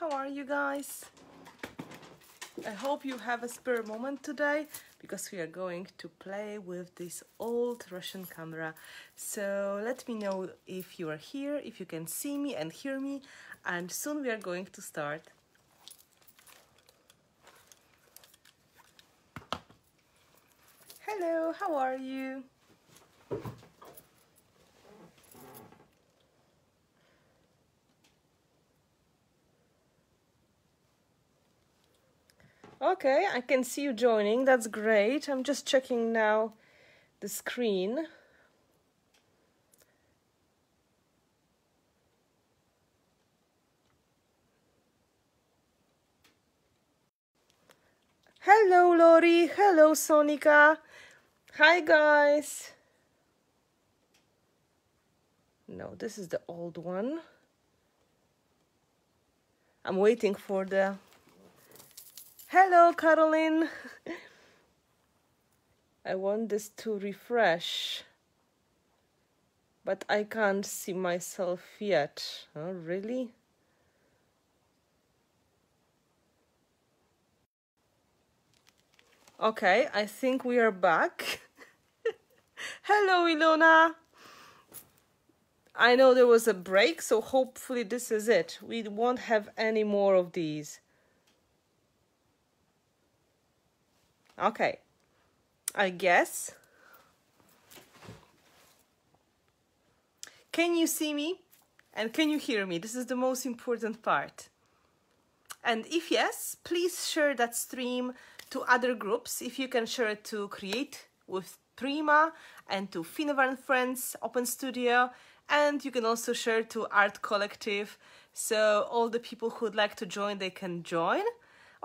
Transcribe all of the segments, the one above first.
how are you guys? I hope you have a spare moment today, because we are going to play with this old Russian camera. So let me know if you are here, if you can see me and hear me, and soon we are going to start. Hello, how are you? Okay, I can see you joining, that's great. I'm just checking now the screen. Hello Lori, hello Sonika. Hi guys. No, this is the old one. I'm waiting for the... Hello, Caroline. I want this to refresh, but I can't see myself yet. Oh, really? Okay, I think we are back. Hello, Ilona. I know there was a break, so hopefully this is it. We won't have any more of these. Okay, I guess. Can you see me and can you hear me? This is the most important part. And if yes, please share that stream to other groups. If you can share it to Create with Prima and to Finnabair Friends Open Studio, and you can also share it to Art Collective, so all the people who would like to join, they can join.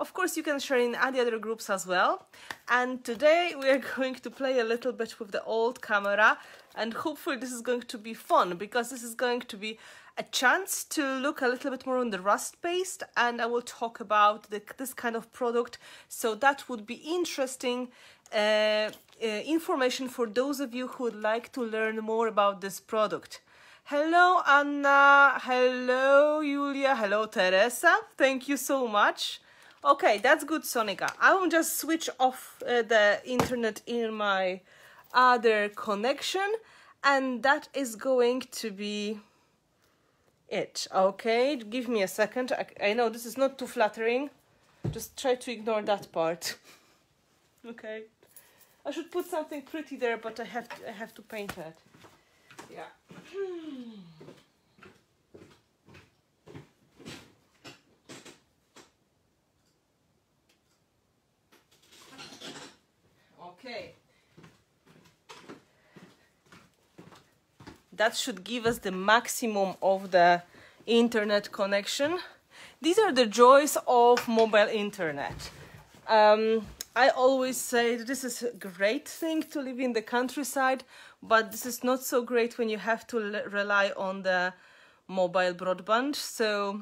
Of course, you can share in any other groups as well. And today we are going to play a little bit with the old camera, and hopefully this is going to be fun, because this is going to be a chance to look a little bit more on the rust paste, and I will talk about this kind of product. So that would be interesting information for those of you who would like to learn more about this product. Hello Anna, hello Julia, hello Teresa, thank you so much. Okay, that's good, Sonika. I will just switch off the internet in my other connection, and that is going to be it. Okay, give me a second. I know this is not too flattering. Just try to ignore that part. Okay. I should put something pretty there, but I have to paint that. Yeah. Okay, that should give us the maximum of the internet connection. These are the joys of mobile internet. I always say this is a great thing to live in the countryside, but this is not so great when you have to rely on the mobile broadband, so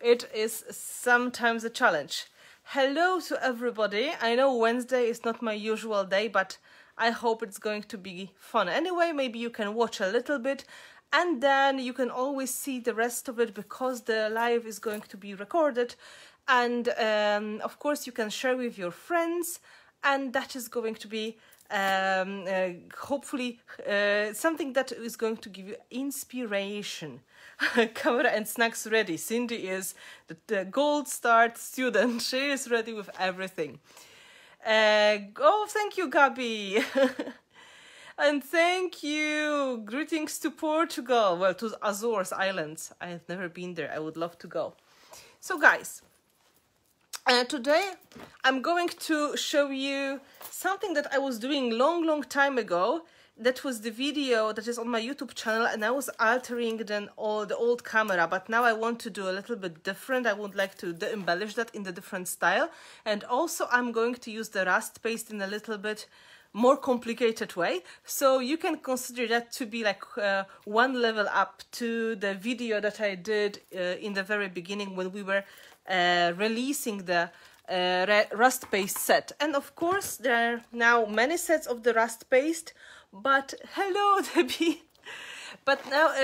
it is sometimes a challenge. Hello to everybody. I know Wednesday is not my usual day, but I hope it's going to be fun. Anyway, maybe you can watch a little bit, and then you can always see the rest of it, because the live is going to be recorded. And of course, you can share with your friends, and that is going to be hopefully something that is going to give you inspiration. Camera and snacks ready. Cindy is the gold star student. She is ready with everything. Oh, thank you, Gabi. And thank you. Greetings to Portugal. Well, to Azores Islands. I have never been there. I would love to go. So guys, today I'm going to show you something that I was doing long time ago. That was the video that is on my YouTube channel, and I was altering then all the old camera, but now I want to do a little bit different. I would like to embellish that in the different style, and also I'm going to use the rust paste in a little bit more complicated way, so you can consider that to be like one level up to the video that I did in the very beginning when we were releasing the rust paste set. And of course there are now many sets of the rust paste, but hello Debbie. But now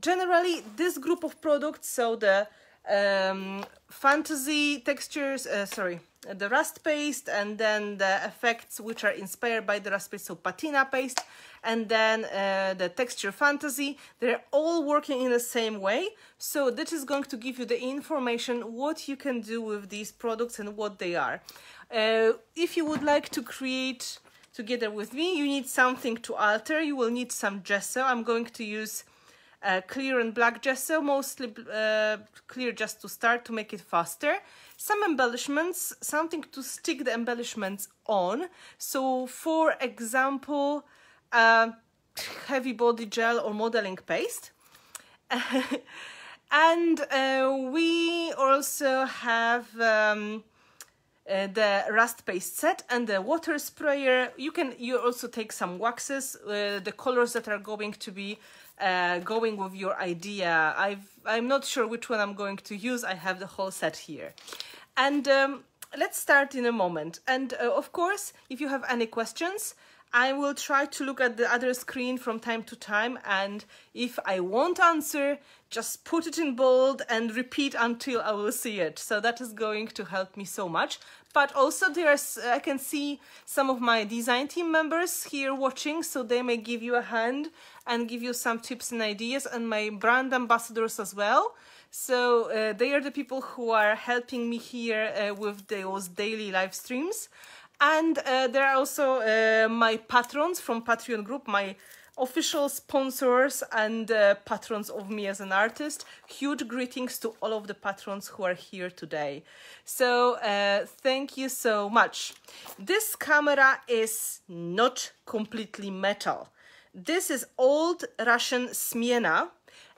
generally this group of products, so the fantasy textures, the rust paste, and then the effects which are inspired by the rust paste, so patina paste, and then the texture fantasy. They're all working in the same way. So this is going to give you the information what you can do with these products and what they are. If you would like to create together with me, you need something to alter. You will need some gesso. I'm going to use clear and black gesso, mostly clear just to start to make it faster. Some embellishments, something to stick the embellishments on. So for example, heavy body gel or modeling paste. And we also have the rust paste set and the water sprayer. You also take some waxes, the colors that are going to be going with your idea. I'm not sure which one I'm going to use. I have the whole set here. And let's start in a moment. And of course, if you have any questions, I will try to look at the other screen from time to time, and if I won't answer, just put it in bold and repeat until I will see it. So that is going to help me so much. But also there's, I can see some of my design team members here watching, so they may give you a hand and give you some tips and ideas, and my brand ambassadors as well. So they are the people who are helping me here with those daily live streams. And there are also my patrons from Patreon group, my official sponsors and patrons of me as an artist. Huge greetings to all of the patrons who are here today. So thank you so much. This camera is not completely metal. This is old Russian Smena.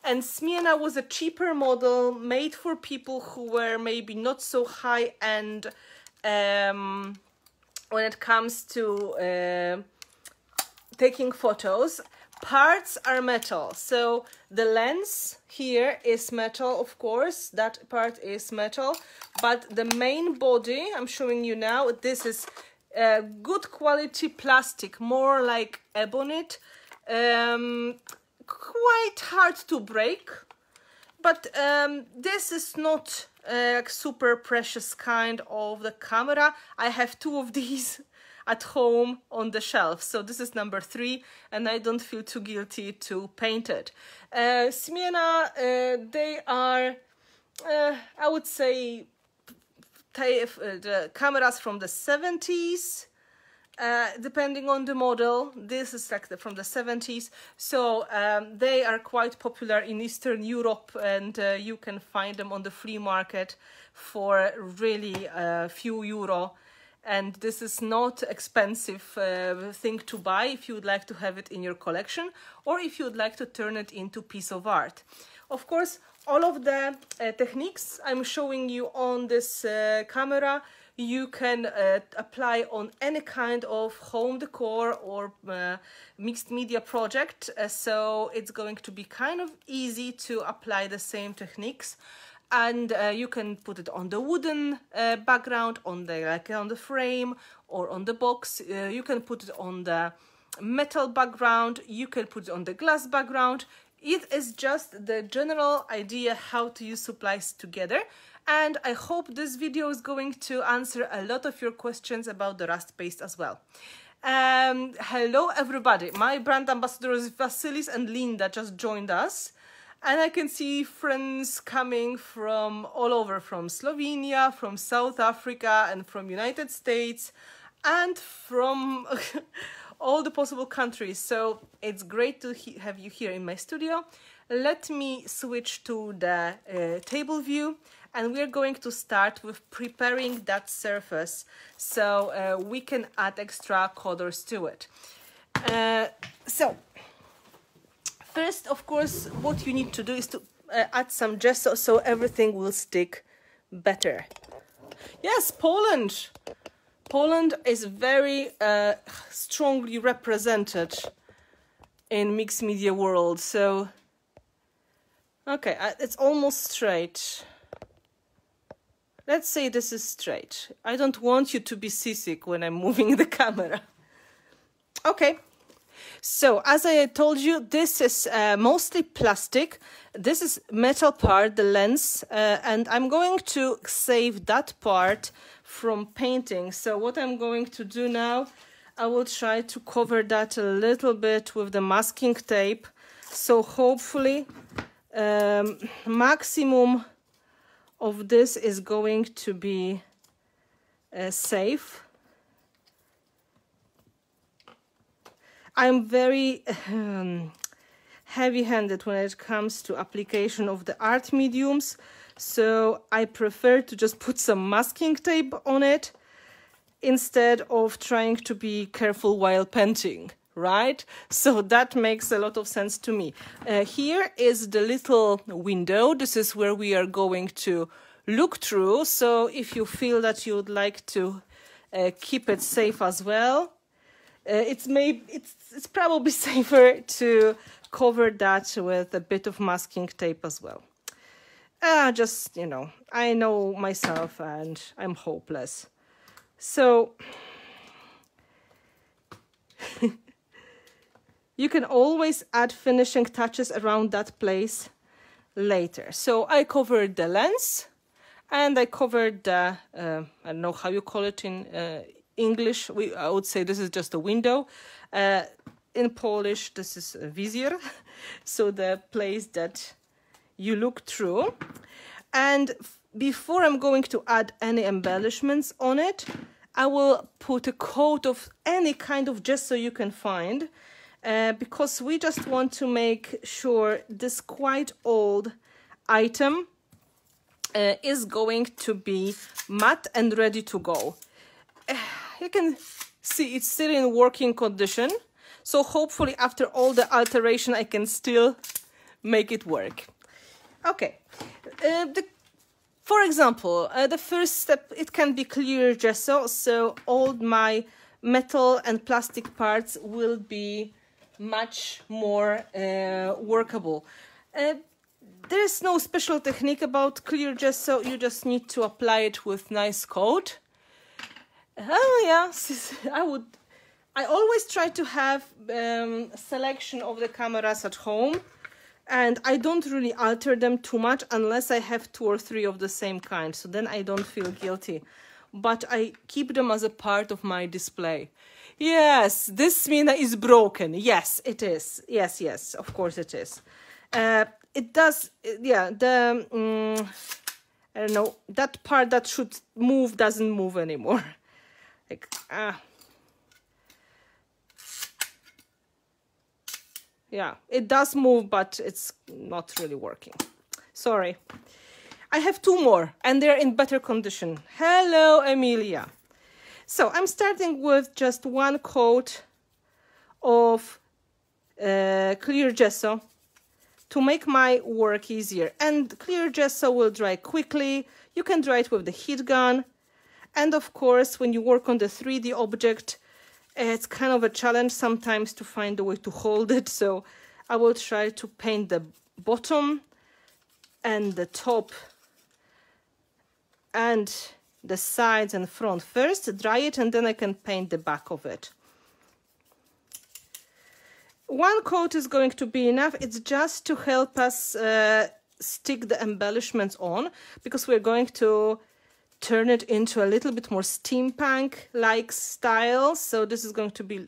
And Smena was a cheaper model made for people who were maybe not so high-end when it comes to taking photos. Parts are metal, so the lens here is metal, of course, that part is metal, but the main body I'm showing you now, this is good quality plastic, more like ebonite, quite hard to break, but this is not super precious kind of the camera. I have two of these at home on the shelf, so this is number 3, and I don't feel too guilty to paint it. Smena, they are, I would say, the cameras from the 70s, depending on the model. This is like from the 70s, so they are quite popular in Eastern Europe, and you can find them on the flea market for really a few euro, and this is not expensive thing to buy if you would like to have it in your collection, or if you would like to turn it into piece of art. Of course, all of the techniques I'm showing you on this camera, you can apply on any kind of home decor or mixed media project, so it's going to be kind of easy to apply the same techniques. And you can put it on the wooden background, on the frame or on the box. You can put it on the metal background, you can put it on the glass background. It is just the general idea how to use supplies together. And I hope this video is going to answer a lot of your questions about the rust paste as well. Hello everybody, my brand ambassadors Vasilis and Linda just joined us. And I can see friends coming from all over, from Slovenia, from South Africa, and from United States, and from all the possible countries. So it's great to have you here in my studio. Let me switch to the table view. And we're going to start with preparing that surface so we can add extra colors to it. So first, of course, what you need to do is to add some gesso so everything will stick better. Yes, Poland! Poland is very strongly represented in mixed media world, so okay, it's almost straight. Let's say this is straight. I don't want you to be seasick when I'm moving the camera. Okay, so as I told you, this is mostly plastic. This is metal part, the lens, and I'm going to save that part from painting. So what I'm going to do now, I will try to cover that a little bit with the masking tape. So hopefully maximum of this is going to be safe. I'm very heavy-handed when it comes to application of the art mediums, so I prefer to just put some masking tape on it instead of trying to be careful while painting, right? So that makes a lot of sense to me. Here is the little window. This is where we are going to look through, so if you feel that you would like to keep it safe as well, it's probably safer to cover that with a bit of masking tape as well. Just, you know, I know myself and I'm hopeless. So you can always add finishing touches around that place later. So I covered the lens and I covered the, I don't know how you call it in English, I would say this is just a window. In Polish, this is a vizier, so the place that you look through. And before I'm going to add any embellishments on it, I will put a coat of any kind of gesso you can find, because we just want to make sure this quite old item is going to be matte and ready to go. You can see it's still in working condition, so hopefully after all the alteration I can still make it work. Okay, for example, the first step, it can be clear gesso, so all my metal and plastic parts will be much more workable. There is no special technique about clear gesso, you just need to apply it with nice coat. Oh yeah, I always try to have a selection of the cameras at home, and I don't really alter them too much unless I have 2 or 3 of the same kind, so then I don't feel guilty, but I keep them as a part of my display. Yes, this Smena is broken. Yes, it is. Yes, yes, of course it is. It does, yeah, the I don't know, that part that should move doesn't move anymore. Like, yeah, it does move, but it's not really working. Sorry. I have 2 more, and they're in better condition. Hello, Emilia. So I'm starting with just 1 coat of clear gesso to make my work easier. And clear gesso will dry quickly. You can dry it with the heat gun. And of course, when you work on the 3D object, it's kind of a challenge sometimes to find a way to hold it. So I will try to paint the bottom and the top and the sides and front first, dry it, and then I can paint the back of it. 1 coat is going to be enough. It's just to help us stick the embellishments on, because we're going to turn it into a little bit more steampunk-like style, so this is going to be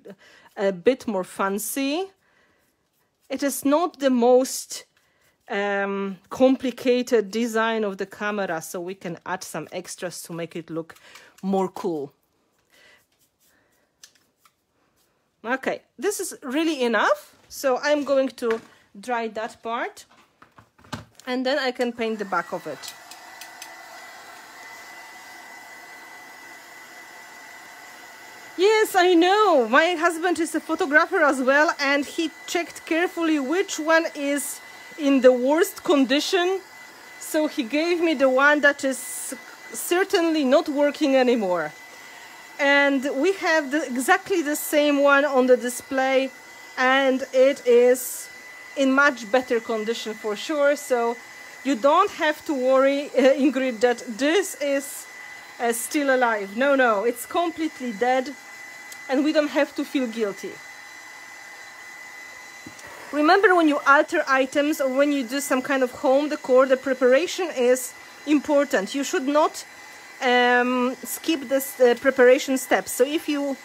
a bit more fancy. It is not the most complicated design of the camera, so we can add some extras to make it look more cool. Okay, this is really enough, so I'm going to dry that part, and then I can paint the back of it. Yes, I know. My husband is a photographer as well, and he checked carefully which one is in the worst condition. So he gave me the one that is certainly not working anymore. And we have exactly the same one on the display, and it is in much better condition for sure. So you don't have to worry, Ingrid, that this is still alive. No, no, it's completely dead. And we don't have to feel guilty. Remember, when you alter items or when you do some kind of home decor, the preparation is important. You should not skip this preparation steps. So if you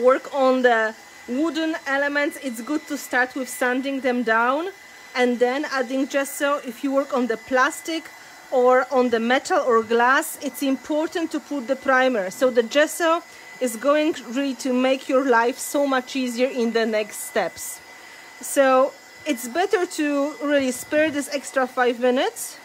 work on the wooden elements, it's good to start with sanding them down and then adding gesso. If you work on the plastic or on the metal or glass, it's important to put the primer. So the gesso is going really to make your life so much easier in the next steps. So it's better to really spare this extra 5 minutes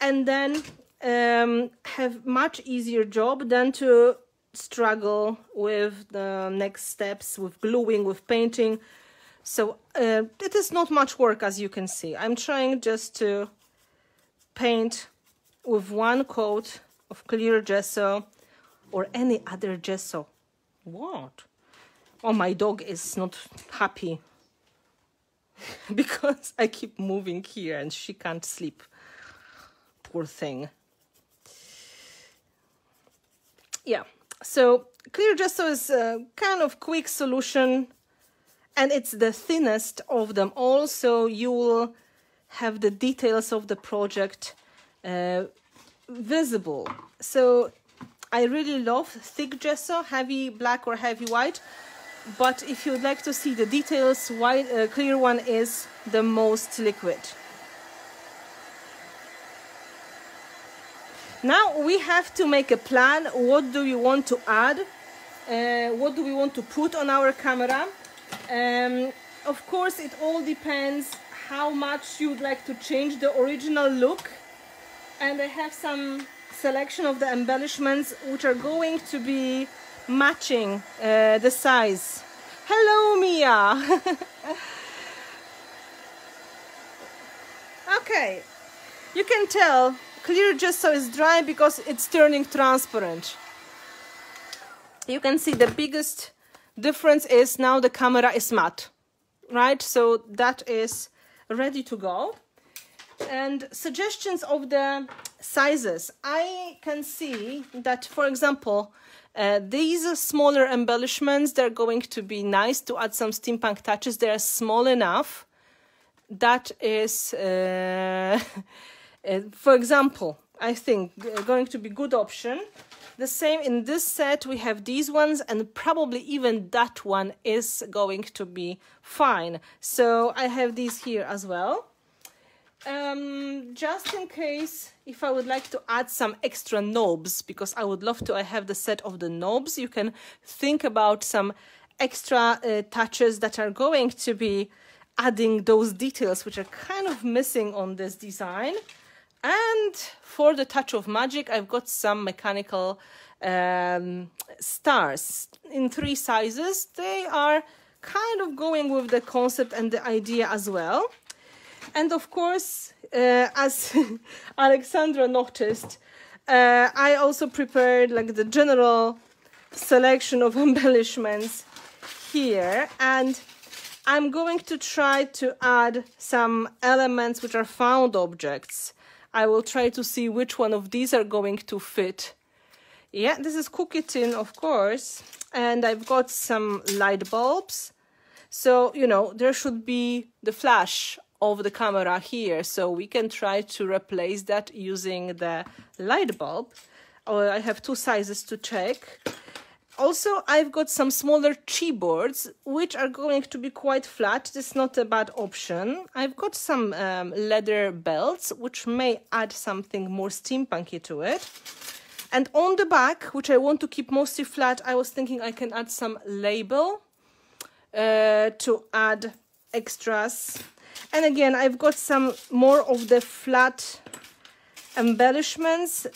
and then have much easier job than to struggle with the next steps, with gluing, with painting. So it is not much work, as you can see. I'm trying just to paint with one coat of clear gesso or any other gesso. What? Oh, my dog is not happy because I keep moving here and she can't sleep. Poor thing. Yeah, so clear gesso is a kind of quick solution and it's the thinnest of them all, so you will have the details of the project visible. So I really love thick gesso, heavy black or heavy white, but if you'd like to see the details, white, clear one is the most liquid. Now we have to make a plan. What do you want to add? What do we want to put on our camera? Of course, it all depends how much you'd like to change the original look. And I have some selection of the embellishments which are going to be matching the size. Hello, Mia! Okay, you can tell clear gesso is dry because it's turning transparent. You can see the biggest difference is now the camera is matte, right? So that is ready to go. And suggestions of the sizes. I can see that, for example, these are smaller embellishments. They're going to be nice to add some steampunk touches. They are small enough. That is... for example, I think going to be good option. The same in this set, we have these ones, and probably even that one is going to be fine. So I have these here as well. Just in case, if I would like to add some extra knobs, because I would love to, I have the set of the knobs. You can think about some extra touches that are going to be adding those details which are kind of missing on this design. And for the touch of magic, I've got some mechanical stars in 3 sizes. They are kind of going with the concept and the idea as well. And of course, as Alexandra noticed, I also prepared like the general selection of embellishments here. And I'm going to try to add some elements which are found objects. I will try to see which one of these are going to fit. Yeah, this is cookie tin, of course, and I've got some light bulbs. So, you know, there should be the flash of the camera here, so we can try to replace that using the light bulb. Oh, I have 2 sizes to check. Also, I've got some smaller chipboards, which are going to be quite flat. This is not a bad option. I've got some leather belts, which may add something more steampunky to it. And on the back, which I want to keep mostly flat, I was thinking I can add some label to add extras. And again, I've got some more of the flat embellishments,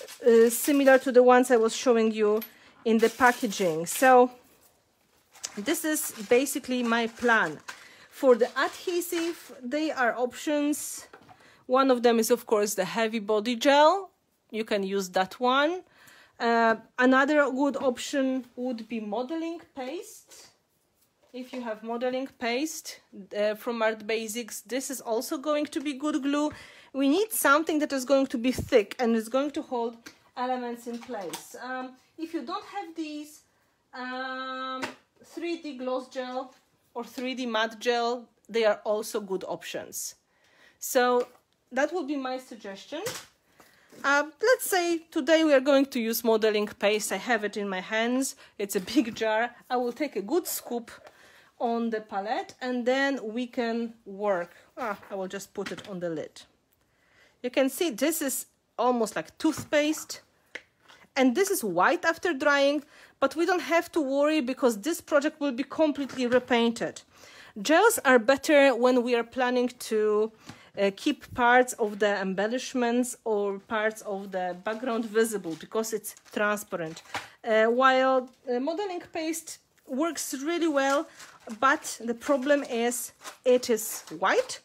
similar to the ones I was showing you in the packaging. So this is basically my plan. For the adhesive, they are options. One of them is, of course, the heavy body gel. You can use that one. Another good option would be modeling paste. If you have modeling paste from Art Basics, this is also going to be good glue. We need something that is going to be thick and is going to hold elements in place. If you don't have these, 3D gloss gel or 3D matte gel they are also good options. So that would be my suggestion. Let's say today we are going to use modeling paste. I have it in my hands. It's a big jar. I will take a good scoop on the palette and then we can work. I will just put it on the lid. You can see this is almost like toothpaste. And this is white after drying, but we don't have to worry because this project will be completely repainted. Gels are better when we are planning to keep parts of the embellishments or parts of the background visible because it's transparent. While modeling paste works really well, but the problem is it is white.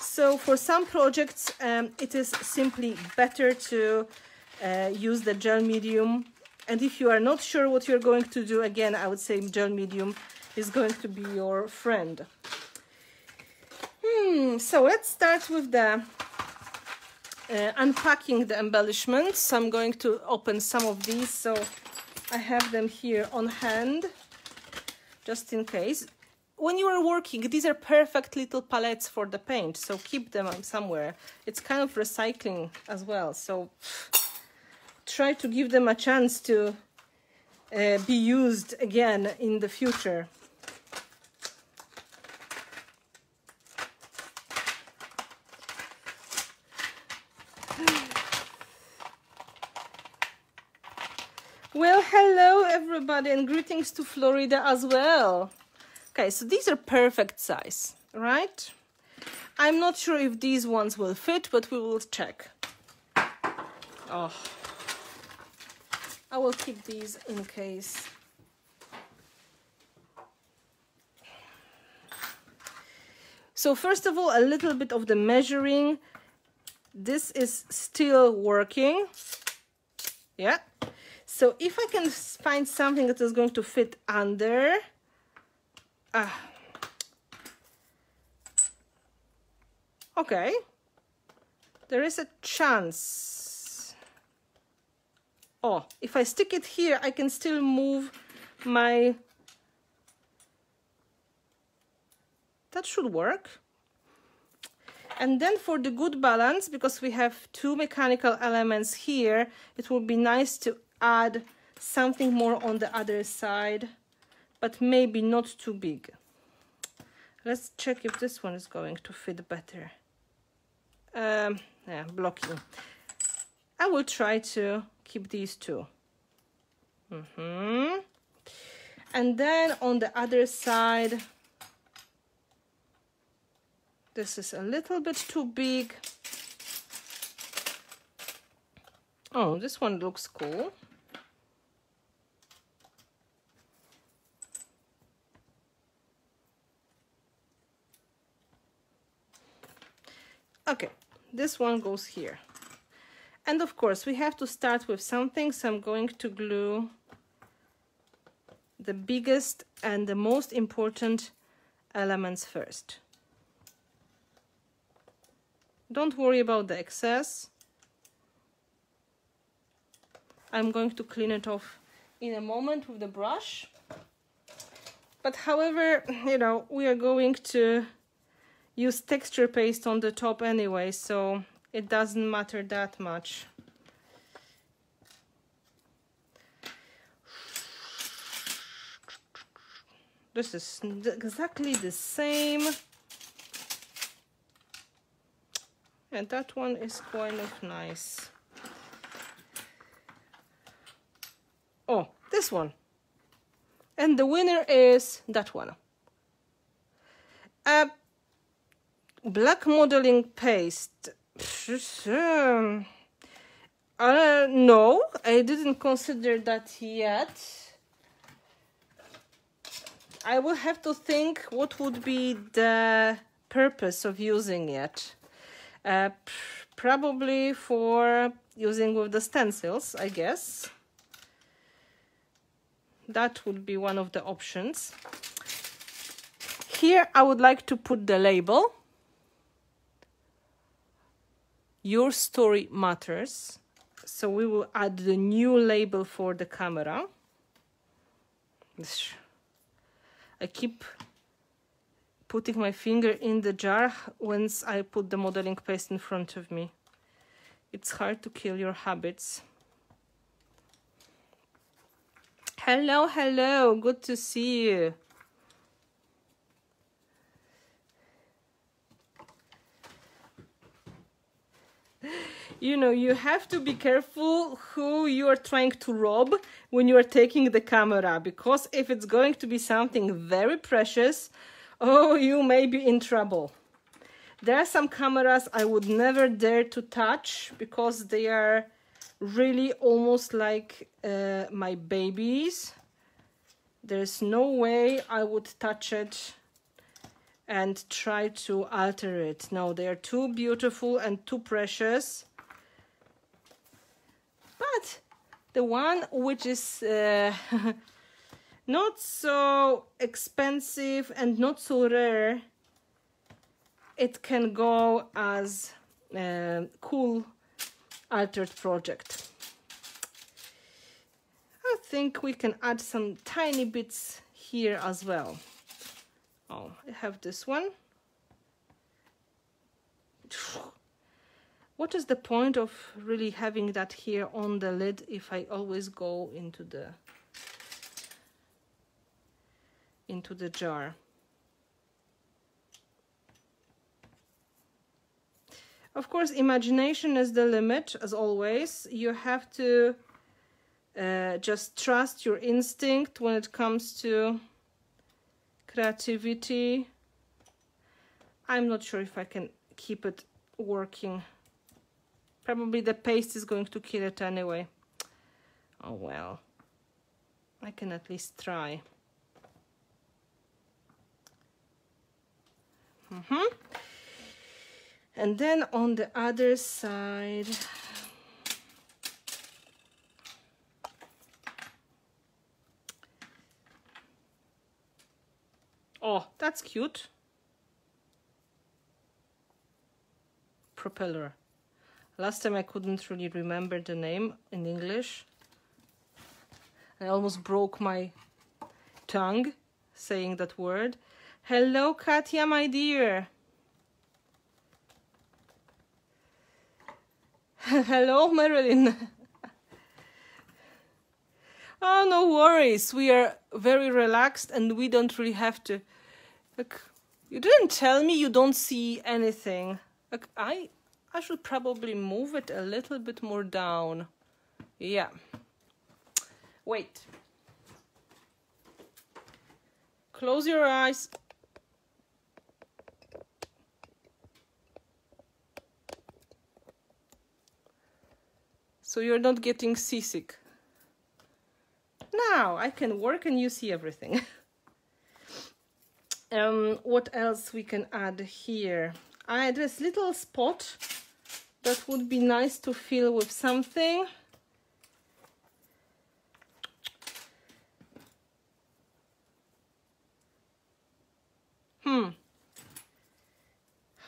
So for some projects, it is simply better to use the gel medium. And if you are not sure what you're going to do, again, I would say gel medium is going to be your friend. So let's start with the unpacking the embellishments. I'm going to open some of these, so I have them here on hand, just in case. When you are working, these are perfect little palettes for the paint, so keep them somewhere. It's kind of recycling as well, so try to give them a chance to be used again in the future. Well, hello everybody, and greetings to Florida as well. Okay, so these are perfect size, right? I'm not sure if these ones will fit, but we will check. Oh, I will keep these in case. So first of all, a little bit of the measuring. This is still working. Yeah. So if I can find something that is going to fit under. Okay. There is a chance. Oh, if I stick it here, I can still move my... That should work. And then for the good balance, because we have two mechanical elements here, it would be nice to add something more on the other side, but maybe not too big. Let's check if this one is going to fit better. Yeah, blocking. I will try to keep these two. And then on the other side, this is a little bit too big. Oh, this one looks cool. Okay, this one goes here. And of course, we have to start with something, so I'm going to glue the biggest and the most important elements first. Don't worry about the excess. I'm going to clean it off in a moment with the brush. But however, you know, we are going to use texture paste on the top anyway, so it doesn't matter that much. This is exactly the same. And that one is kind of nice. Oh, this one. And the winner is that one. Black modeling paste. No, I didn't consider that yet. I will have to think what would be the purpose of using it. Probably for using with the stencils, I guess. That would be one of the options. Here I would like to put the label. Your story matters. So we will add the new label for the camera. I keep putting my finger in the jar once I put the modeling paste in front of me. It's hard to kill your habits. Hello, hello, good to see you. You know, you have to be careful who you are trying to rob when you are taking the camera, because if it's going to be something very precious, oh, you may be in trouble. There are some cameras I would never dare to touch because they are really almost like my babies. There's no way I would touch it and try to alter it. No, they are too beautiful and too precious. But the one which is not so expensive and not so rare, it can go as a cool altered project. I think we can add some tiny bits here as well. Oh, I have this one. What is the point of really having that here on the lid if I always go into the jar? Of course, imagination is the limit, as always. You have to just trust your instinct when it comes to creativity. I'm not sure if I can keep it working. Probably the paste is going to kill it anyway. Oh well, I can at least try. Mm-hmm. And then on the other side, oh, that's cute. Propeller. Last time I couldn't really remember the name in English. I almost broke my tongue saying that word. Hello, Katya, my dear. Hello, Marilyn. Oh, no worries. We are very relaxed and we don't really have to. Like, you didn't tell me you don't see anything. Like, I should probably move it a little bit more down. Yeah. Wait. Close your eyes. So you're not getting seasick. Now I can work and you see everything. What else we can add here? I had this little spot that would be nice to fill with something.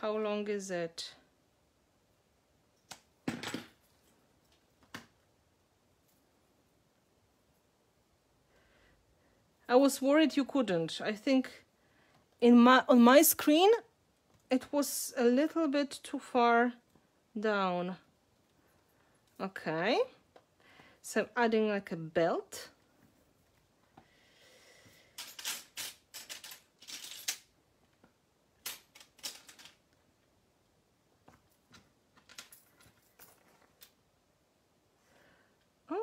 How long is it? I was worried you couldn't. I think on my screen it was a little bit too far down. Okay, so I'm adding like a belt.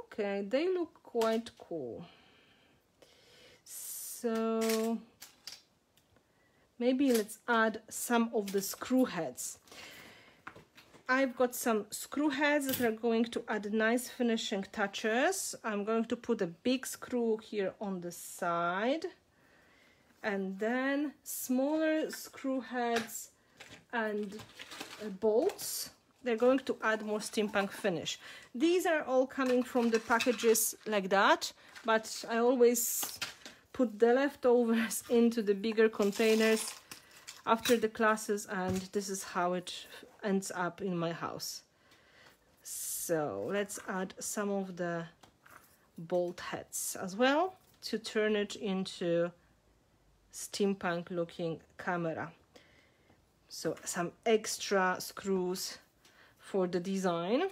Okay, they look quite cool. So maybe let's add some of the screw heads. I've got some screw heads that are going to add nice finishing touches. I'm going to put a big screw here on the side and then smaller screw heads and bolts. They're going to add more steampunk finish. These are all coming from the packages like that, but I always put the leftovers into the bigger containers after the classes, and this is how it ends up in my house. So let's add some of the bolt heads as well to turn it into steampunk looking camera. So some extra screws for the design.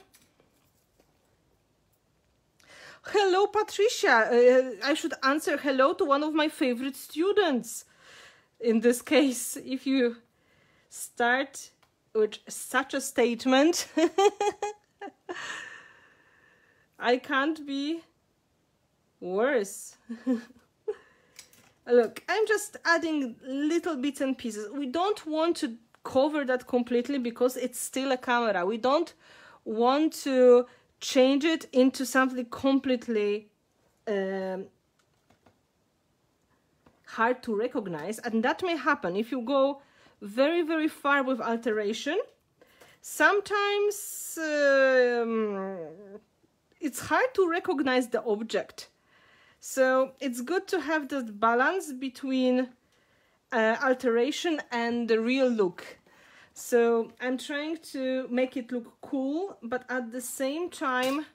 Hello, Patricia. I should answer hello to one of my favorite students. In this case, if you start with such a statement, I can't be worse. Look, I'm just adding little bits and pieces. We don't want to cover that completely because it's still a camera. We don't want to change it into something completely hard to recognize, and that may happen if you go very, very far with alteration. Sometimes it's hard to recognize the object, so it's good to have the balance between alteration and the real look. So I'm trying to make it look cool, but at the same time,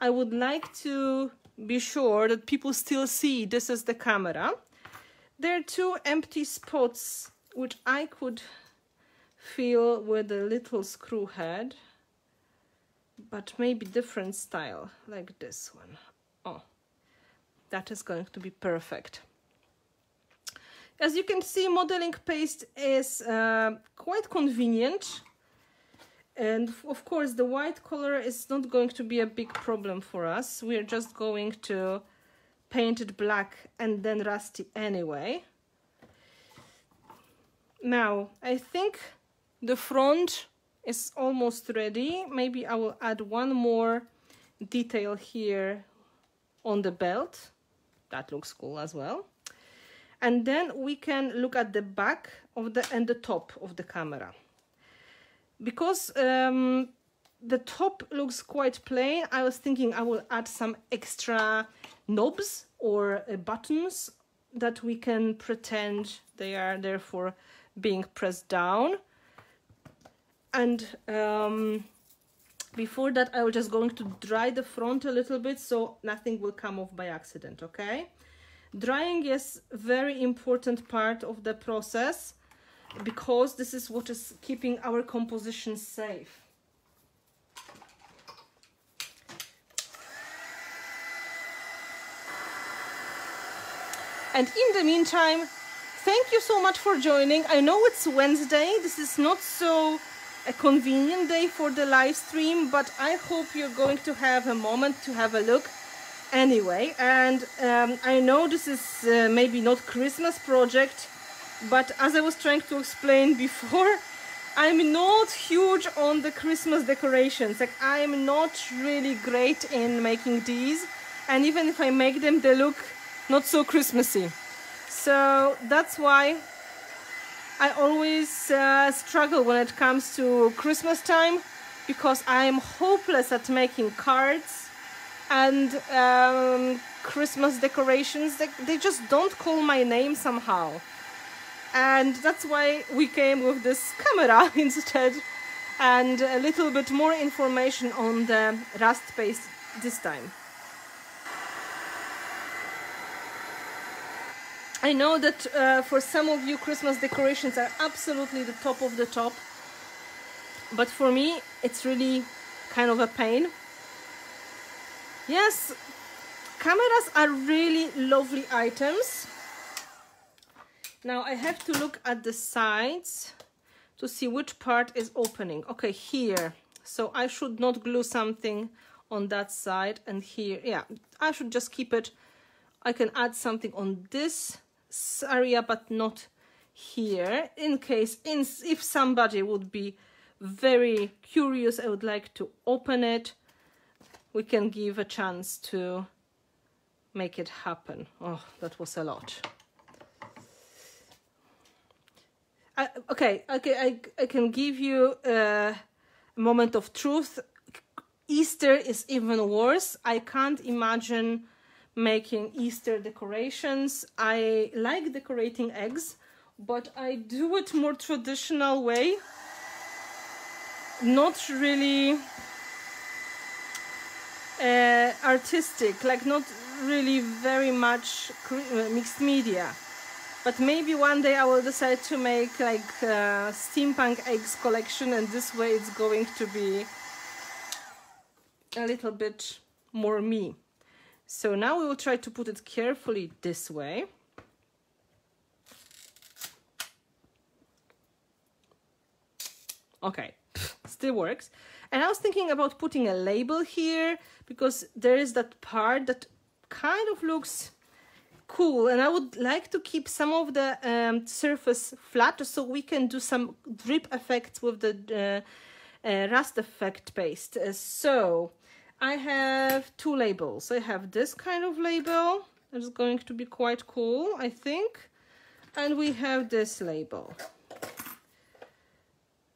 I would like to be sure that people still see this is the camera. There are two empty spots which I could fill with a little screw head, but maybe different style, like this one. Oh, that is going to be perfect. As you can see, modeling paste is quite convenient, and of course the white color is not going to be a big problem for us. We are just going to paint it black and then rusty anyway. Now I think the front is almost ready. Maybe I will add one more detail here on the belt. That looks cool as well. And then we can look at the back of the and the top of the camera. Because the top looks quite plain, I was thinking I will add some extra knobs or buttons that we can pretend they are therefore being pressed down. And before that, I was just going to dry the front a little bit so nothing will come off by accident, okay? Drying is a very important part of the process because this is what is keeping our composition safe. And in the meantime, thank you so much for joining. I know it's Wednesday. This is not so a convenient day for the live stream, but I hope you're going to have a moment to have a look. Anyway, and I know this is maybe not Christmas project, but as I was trying to explain before, I'm not huge on the Christmas decorations. Like, I'm not really great in making these, and even if I make them, they look not so Christmassy. So that's why I always struggle when it comes to Christmas time, because I'm hopeless at making cards and Christmas decorations. They just don't call my name somehow, and that's why we came with this camera instead, and a little bit more information on the rust paste this time. I know that for some of you Christmas decorations are absolutely the top of the top, but for me it's really kind of a pain. Yes, cameras are really lovely items. Now I have to look at the sides to see which part is opening. Okay, here. So I should not glue something on that side and here. Yeah, I should just keep it. I can add something on this area, but not here. In case, if somebody would be very curious, I would like to open it. We can give a chance to make it happen. Oh, that was a lot. Okay, I can give you a moment of truth. Easter is even worse. I can't imagine making Easter decorations. I like decorating eggs, but I do it more traditional way. Not really artistic, like not really very much mixed media. But maybe one day I will decide to make like a steampunk eggs collection, and this way it's going to be a little bit more me. So now we will try to put it carefully this way. Okay, still works. And I was thinking about putting a label here, because there is that part that kind of looks cool, and I would like to keep some of the surface flat so we can do some drip effects with the rust effect paste. So I have two labels. I have this kind of label that is going to be quite cool, I think, and we have this label.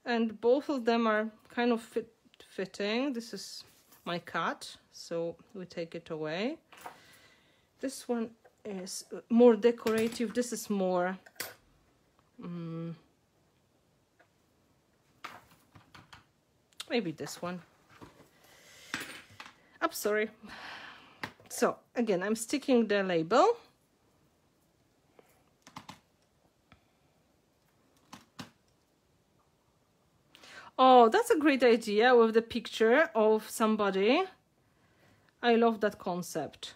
And both of them are kind of fitting. This is my cat, so we take it away. This one is more decorative. This is more maybe this one. I'm sorry. So again, I'm sticking the label. Oh, that's a great idea with the picture of somebody. I love that concept.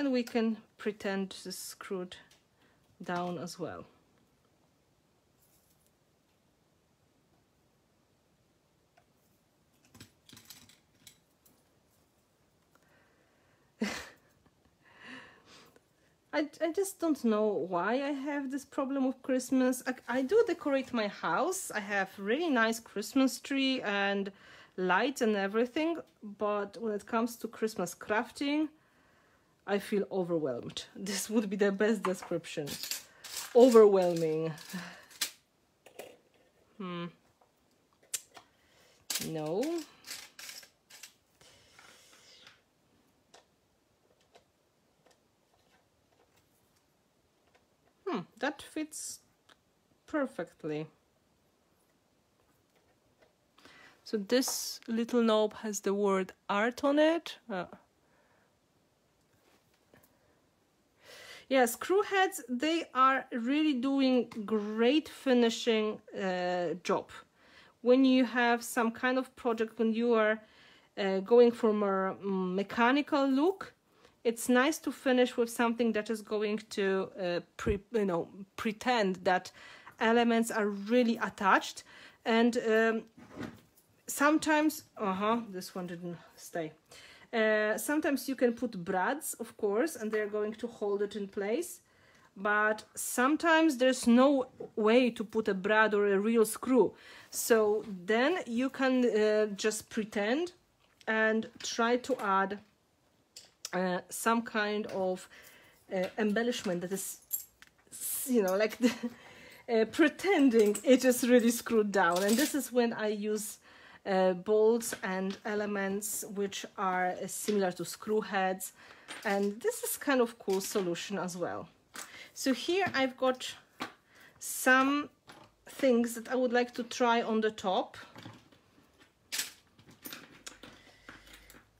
And we can pretend this is screwed down as well. I just don't know why I have this problem with Christmas. I do decorate my house. I have really nice Christmas tree and lights and everything, but when it comes to Christmas crafting, I feel overwhelmed. This would be the best description. Overwhelming. No. That fits perfectly. So this little knob has the word art on it. Yeah, screw heads, they are really doing great finishing job. When you have some kind of project, when you are going for a mechanical look, it's nice to finish with something that is going to pretend that elements are really attached. And sometimes, this one didn't stay. Sometimes you can put brads, of course, and they're going to hold it in place. But sometimes there's no way to put a brad or a real screw. So then you can just pretend and try to add some kind of embellishment that is, you know, like the, pretending it is really screwed down. And this is when I use bolts and elements which are similar to screw heads, and this is kind of cool solution as well. So here I've got some things that I would like to try on the top.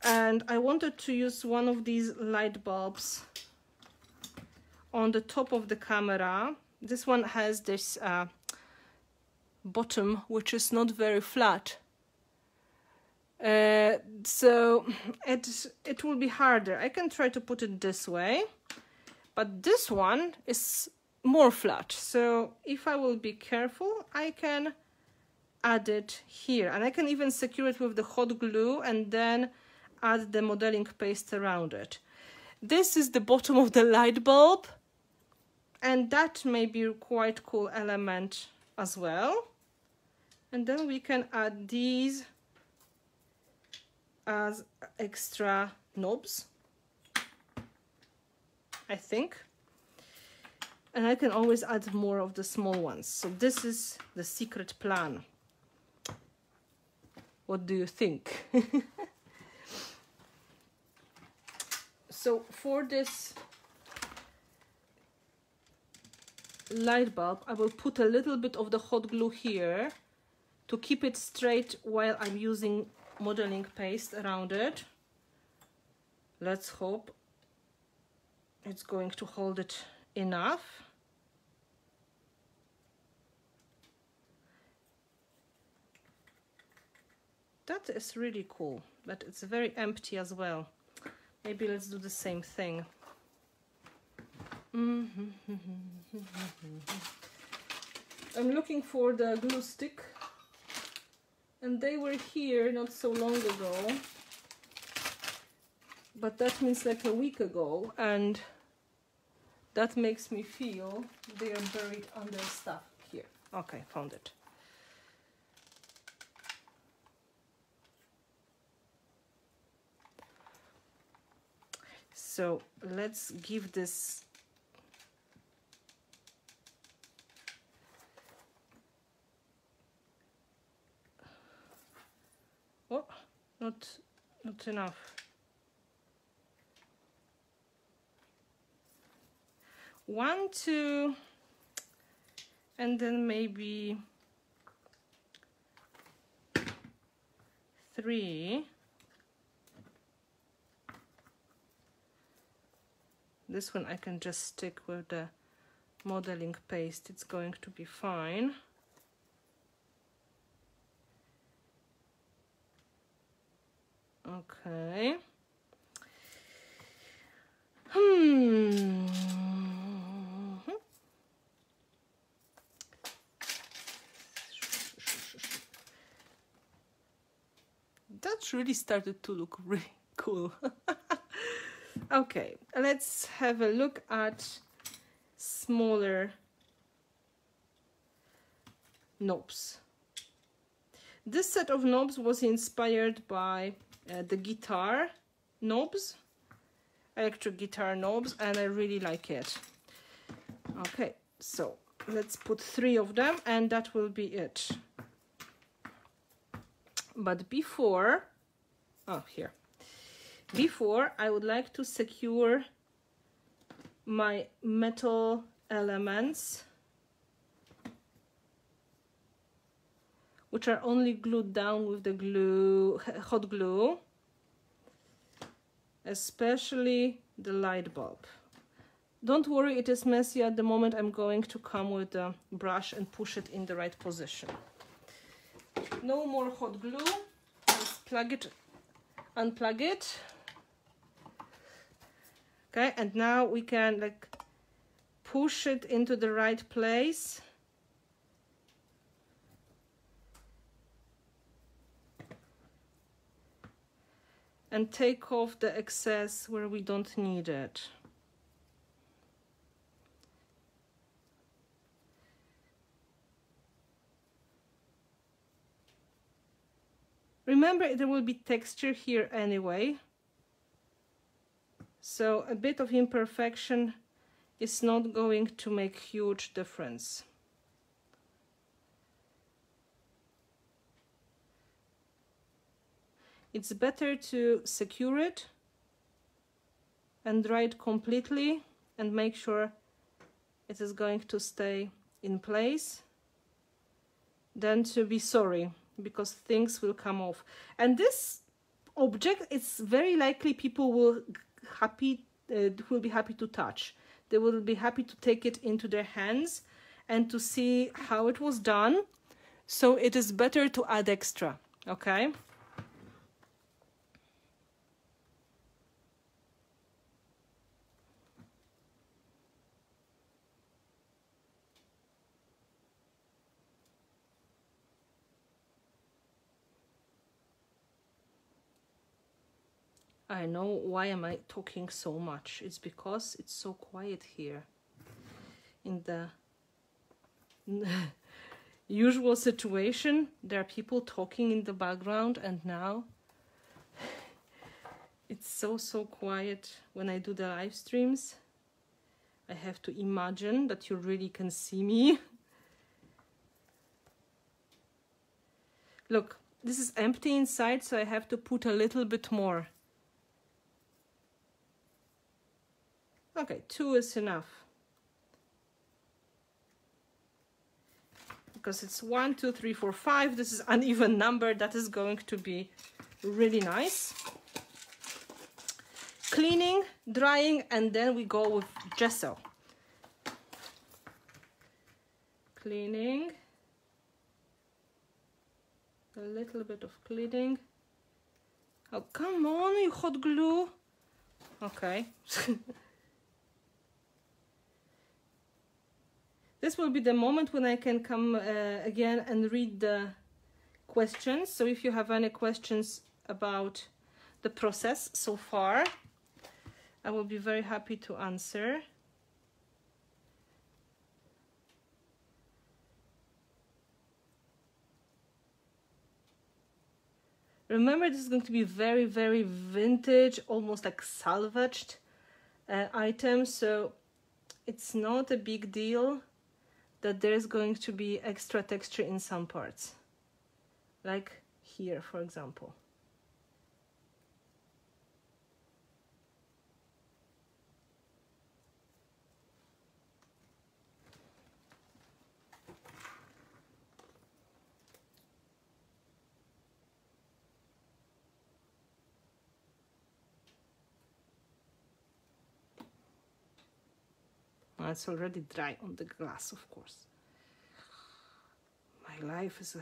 And I wanted to use one of these light bulbs on the top of the camera. This one has this bottom, which is not very flat. So it will be harder. I can try to put it this way, but this one is more flat. So if I will be careful, I can add it here. And I can even secure it with the hot glue and then add the modeling paste around it. This is the bottom of the light bulb, and that may be a quite cool element as well. And then we can add these as extra knobs, I think. And I can always add more of the small ones. So this is the secret plan. What do you think? So for this light bulb, I will put a little bit of the hot glue here to keep it straight while I'm using modeling paste around it. Let's hope it's going to hold it enough. That is really cool, but it's very empty as well. Maybe let's do the same thing. I'm looking for the glue stick, and they were here not so long ago, but that means like a week ago, and that makes me feel they are buried under stuff here. Okay, found it. So let's give this not enough. One, two, and then maybe three. This one I can just stick with the modeling paste. It's going to be fine. Okay. That really started to look really cool. Okay, let's have a look at smaller knobs. This set of knobs was inspired by the guitar knobs, electric guitar knobs, and I really like it. Okay, so let's put 3 of them and that will be it. But before, oh, here. Before, I would like to secure my metal elements, which are only glued down with the glue, hot glue, especially the light bulb. Don't worry, it is messy at the moment. I'm going to come with the brush and push it in the right position. No more hot glue. Let's plug it, unplug it. Okay, and now we can like push it into the right place. And take off the excess where we don't need it. Remember, there will be texture here anyway. So a bit of imperfection is not going to make huge difference. It's better to secure it and dry it completely and make sure it is going to stay in place than to be sorry, because things will come off. And this object, it's very likely people will be happy to touch. They will be happy to take it into their hands and to see how it was done. So it is better to add extra, okay? I know, why am I talking so much? It's because it's so quiet here in the usual situation. There are people talking in the background, and now it's so quiet when I do the live streams. I have to imagine that you really can see me. Look, this is empty inside, so I have to put a little bit more. Okay, 2 is enough. Because it's 1, 2, 3, 4, 5. This is an even number. That is going to be really nice. cleaning, drying, and then we go with gesso. Cleaning, a little bit of cleaning. Oh, come on, you hot glue. Okay. This will be the moment when I can come again and read the questions. So if you have any questions about the process so far, I will be very happy to answer. Remember, this is going to be very, very vintage, almost like salvaged item, so it's not a big deal that there's going to be extra texture in some parts, like here, for example. It's already dry on the glass, of course. My life is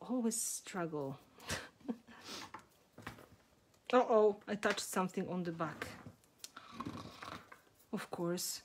always a struggle. Uh-oh, I touched something on the back. Of course.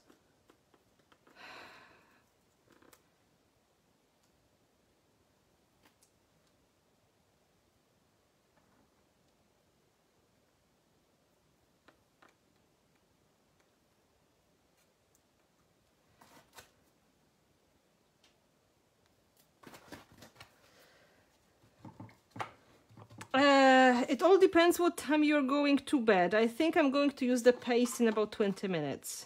It all depends what time you're going to bed. I think I'm going to use the paste in about 20 minutes.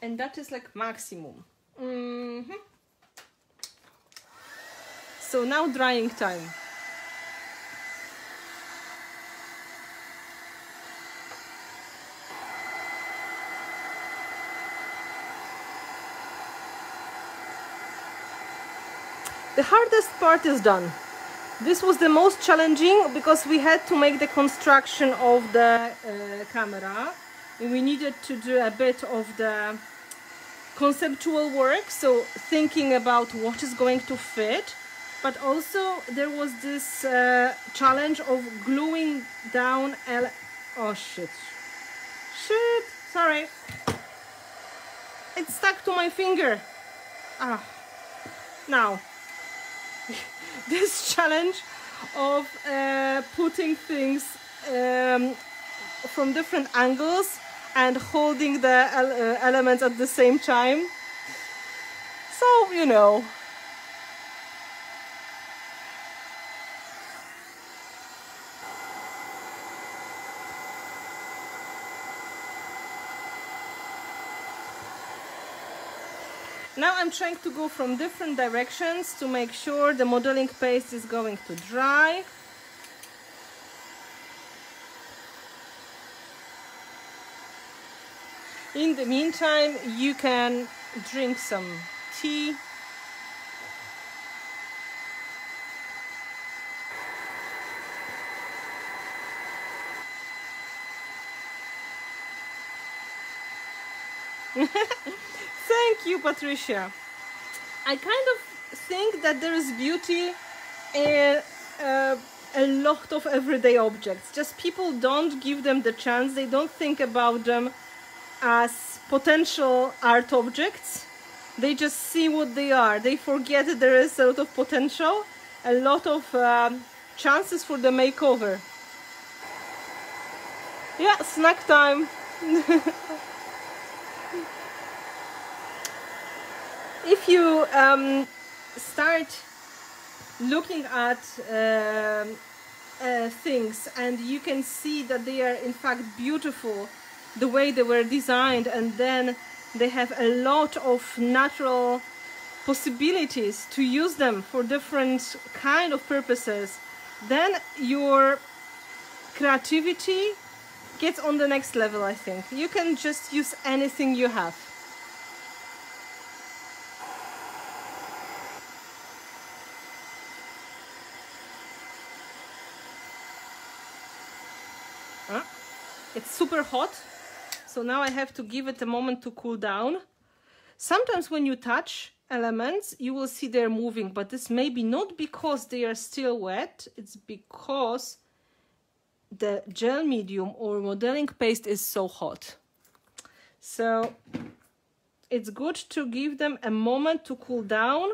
And that is like maximum. Mm-hmm. So now drying time. The hardest part is done. This was the most challenging because we had to make the construction of the camera. We needed to do a bit of the conceptual work, so thinking about what is going to fit, but also there was this challenge of gluing down oh shit. Shit, sorry. It stuck to my finger. Ah, now. This challenge of putting things from different angles and holding the elements at the same time. So, you know. Now I'm trying to go from different directions to make sure the modeling paste is going to dry. In the meantime, you can drink some tea. Thank you, Patricia. I kind of think that there is beauty in a lot of everyday objects. Just people don't give them the chance. They don't think about them as potential art objects. They just see what they are. They forget that there is a lot of potential, a lot of chances for the makeover. Yeah, snack time. If you start looking at things and you can see that they are in fact beautiful the way they were designed, and then they have a lot of natural possibilities to use them for different kind of purposes, then your creativity gets on the next level, I think. You can just use anything you have. it's super hot, so now I have to give it a moment to cool down. Sometimes when you touch elements, you will see they're moving, but this may be not because they are still wet, it's because the gel medium or modeling paste is so hot. So it's good to give them a moment to cool down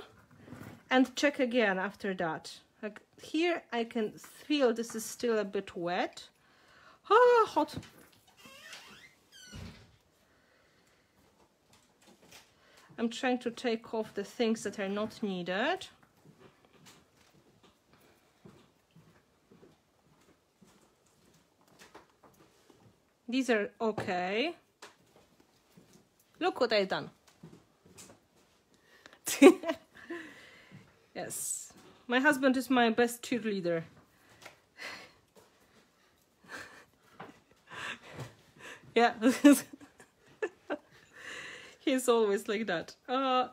and check again after that. Like here I can feel this is still a bit wet. Ah, hot. I'm trying to take off the things that are not needed. These are okay. Look what I've done. Yes, my husband is my best cheerleader. Yeah. He's always like that.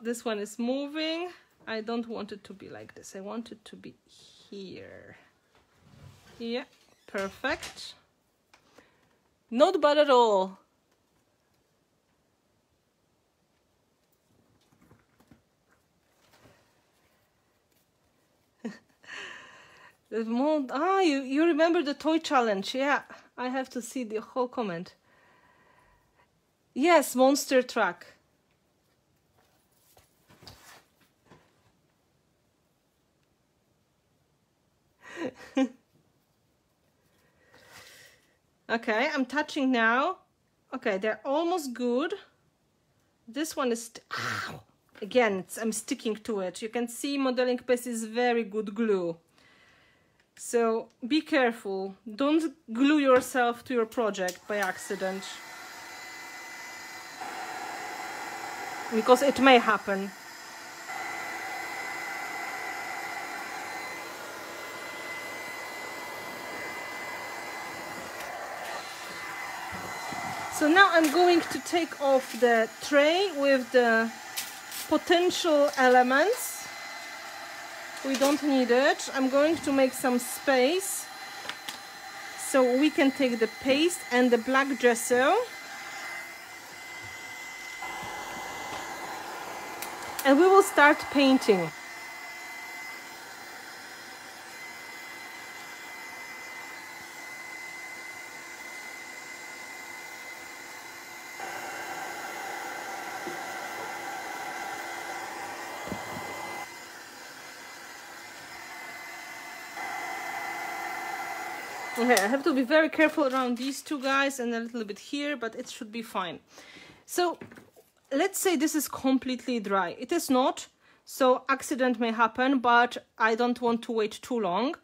This one is moving. I don't want it to be like this. I want it to be here. Yeah, perfect. Not bad at all. The mold. Ah, you remember the toy challenge? Yeah, I have to see the whole comment. Yes, monster truck. Okay, I'm touching now. Okay, they're almost good. This one is again, I'm sticking to it. You can see modeling paste is very good glue. So be careful. Don't glue yourself to your project by accident, because it may happen. So now I'm going to take off the tray with the potential elements. We don't need it. I'm going to make some space so we can take the paste and the black gesso. And we will start painting. Okay, I have to be very careful around these two guys and a little bit here, but it should be fine. So let's say this is completely dry. It is not, so accident may happen, but I don't want to wait too long.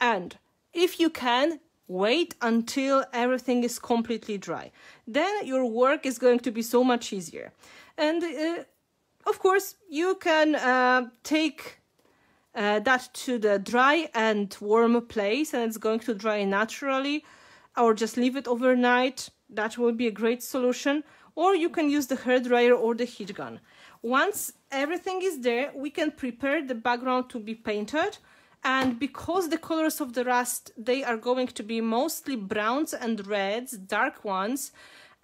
And if you can, wait until everything is completely dry. Then your work is going to be so much easier. And of course, you can take that to the dry and warm place, and it's going to dry naturally, or just leave it overnight. That will be a great solution. Or you can use the hairdryer or the heat gun. Once everything is there, we can prepare the background to be painted. And because the colors of the rust, they are going to be mostly browns and reds, dark ones.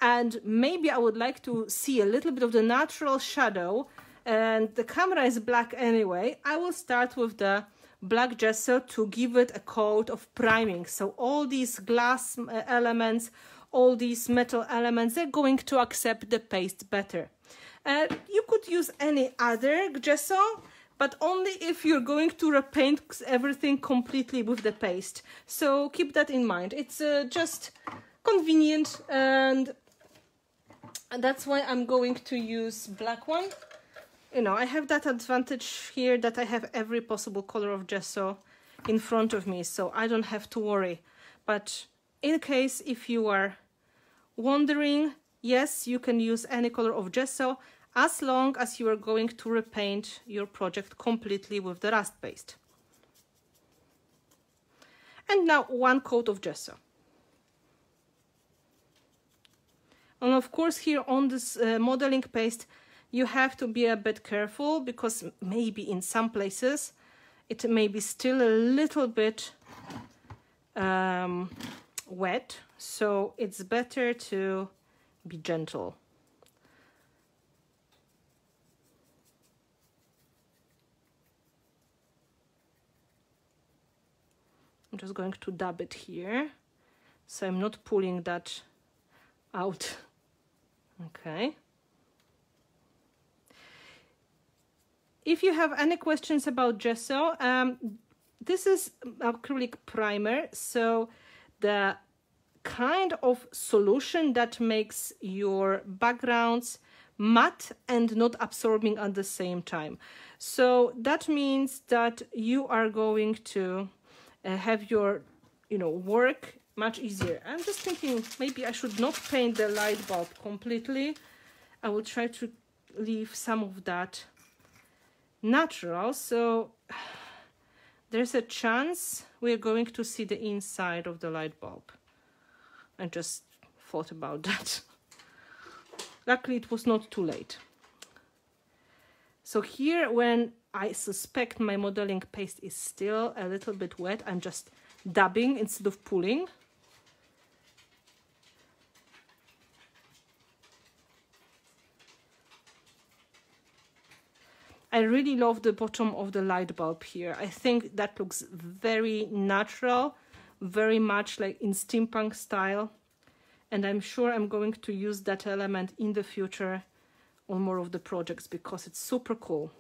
And maybe I would like to see a little bit of the natural shadow. And the camera is black anyway. I will start with the black gesso to give it a coat of priming. So all these glass elements, all these metal elements, they're going to accept the paste better. You could use any other gesso, but only if you're going to repaint everything completely with the paste. So keep that in mind. It's just convenient, and that's why I'm going to use black one. You know, I have that advantage here that I have every possible color of gesso in front of me, so I don't have to worry. But in case if you are wondering, yes, you can use any color of gesso as long as you are going to repaint your project completely with the rust paste. And now one coat of gesso. And of course here on this modeling paste, you have to be a bit careful, because maybe in some places it may be still a little bit wet, so it's better to be gentle. I'm just going to dab it here, so I'm not pulling that out. Okay. If you have any questions about gesso, this is acrylic primer, so the kind of solution that makes your backgrounds matte and not absorbing at the same time. So that means that you are going to have your, work much easier. I'm just thinking maybe I should not paint the light bulb completely. I will try to leave some of that natural, so there's a chance we're going to see the inside of the light bulb. I just thought about that. Luckily it was not too late. So here, when I suspect my modeling paste is still a little bit wet, I'm just dabbing instead of pulling. I really love the bottom of the light bulb here. I think that looks very natural, very much like in steampunk style. And I'm sure I'm going to use that element in the future on more of the projects because it's super cool.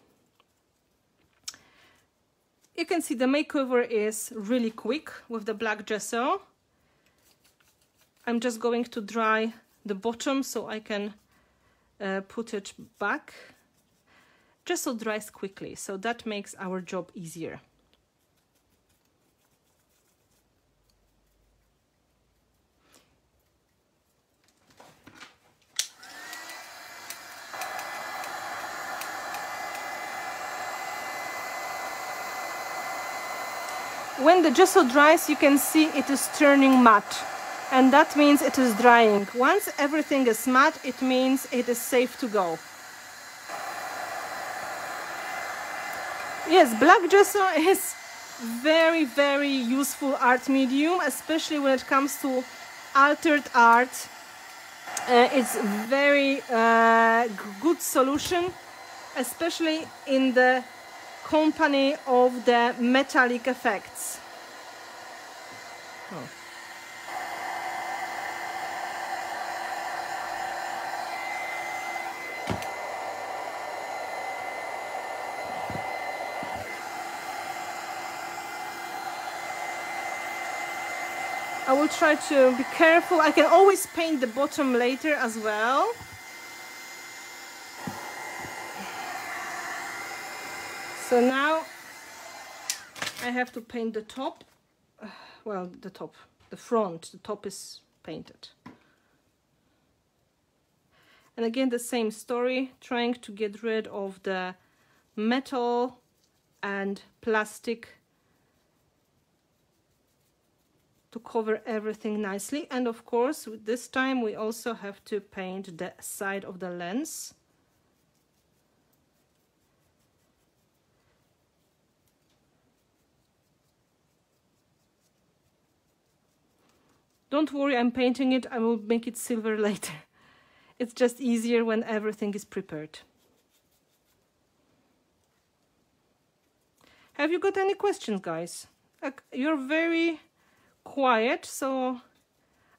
You can see the makeover is really quick with the black gesso. I'm just going to dry the bottom so I can put it back. Gesso dries quickly, so that makes our job easier. When the gesso dries, you can see it is turning matte, and that means it is drying. Once everything is matte, it means it is safe to go. Yes, black gesso is very, very useful art medium, especially when it comes to altered art. It's very good solution, especially in the company of the metallic effects. Oh. I will try to be careful. I can always paint the bottom later as well. So now I have to paint the top. Well, the top, the front, the top is painted. And again, the same story, trying to get rid of the metal and plastic to cover everything nicely. And of course, with this time, we also have to paint the side of the lens. Don't worry, I'm painting it. I will make it silver later. It's just easier when everything is prepared. Have you got any questions, guys? Like, you're very quiet, so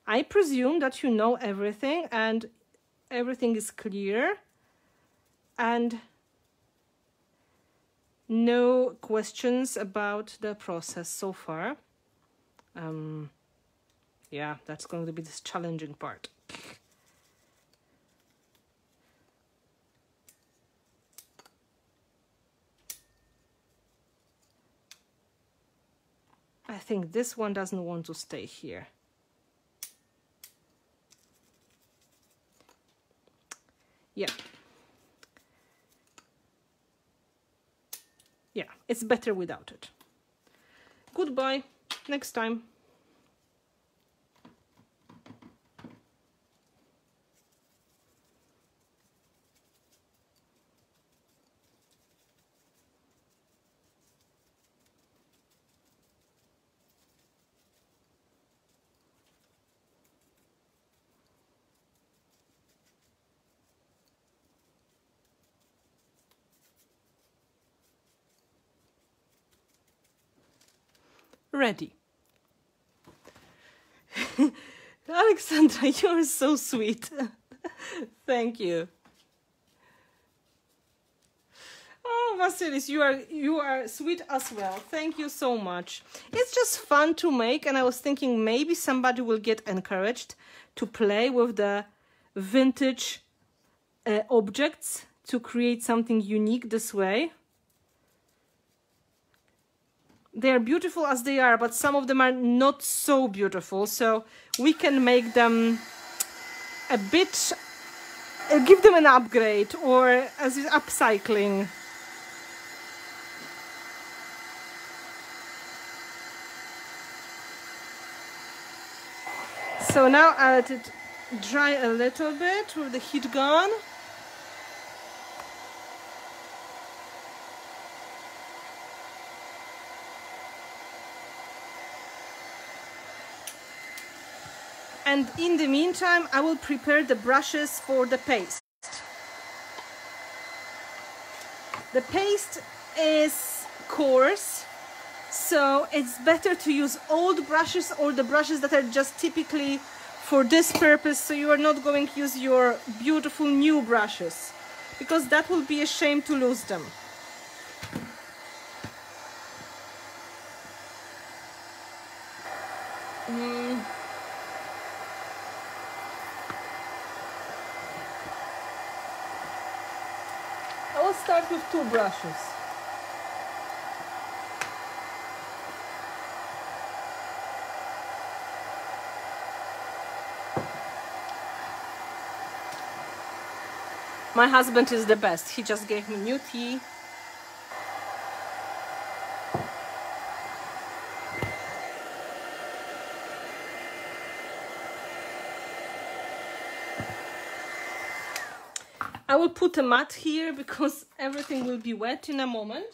I presume that you know everything and everything is clear and no questions about the process so far. Yeah, that's going to be this challenging part. I think this one doesn't want to stay here. Yeah. Yeah, it's better without it. Goodbye, next time. ready. Alexandra, you're so sweet. Thank you. Oh, Vasilis, you are sweet as well. Thank you so much. It's just fun to make, and I was thinking maybe somebody will get encouraged to play with the vintage objects to create something unique this way. They are beautiful as they are, but some of them are not so beautiful, so we can make them a bit, give them an upgrade, or as is upcycling. So now I let it dry a little bit with the heat gone. And in the meantime, I will prepare the brushes for the paste. The paste is coarse, so it's better to use old brushes or the brushes that are just typically for this purpose, so you are not going to use your beautiful new brushes, because that will be a shame to lose them. I will start with two brushes. My husband is the best. He just gave me new tea. I will put a mat here because everything will be wet in a moment.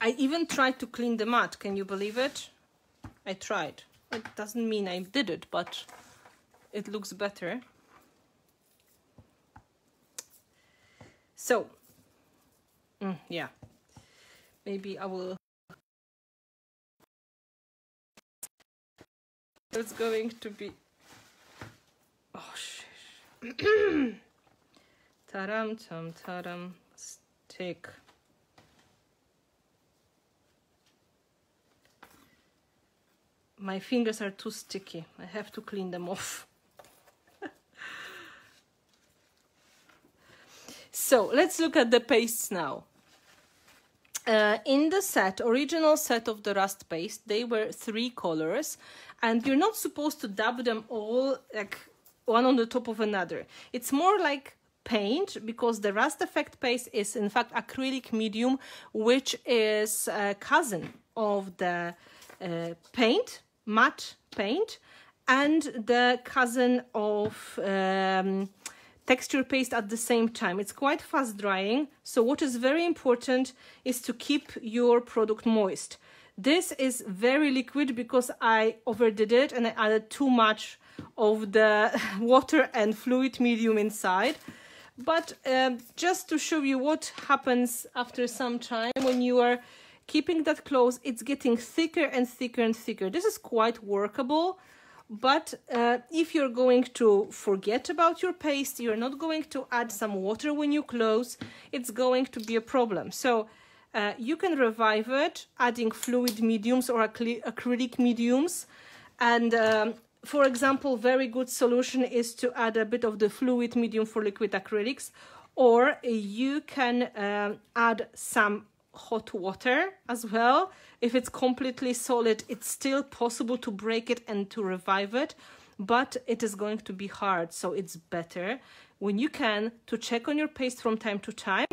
I even tried to clean the mat, can you believe it? I tried. It doesn't mean I did it, but it looks better. So, yeah, maybe I will... It's going to be... Oh, shit. Taram, stick. My fingers are too sticky. I have to clean them off. So let's look at the pastes now. In the set, original set of the rust paste, they were 3 colors, and you're not supposed to dab them all like one on the top of another. It's more like paint, because the rust effect paste is in fact acrylic medium, which is a cousin of the paint, matte paint, and the cousin of texture paste at the same time. It's quite fast drying, so what is very important is to keep your product moist. This is very liquid because I overdid it and I added too much of the water and fluid medium inside. But just to show you what happens after some time when you are keeping that close, it's getting thicker and thicker and thicker. This is quite workable, but if you're going to forget about your paste, you're not going to add some water when you close, it's going to be a problem. So you can revive it adding fluid mediums or acrylic mediums. And for example, very good solution is to add a bit of the fluid medium for liquid acrylics, or you can add some hot water as well. If it's completely solid, it's still possible to break it and to revive it, but it is going to be hard. So it's better when you can to check on your paste from time to time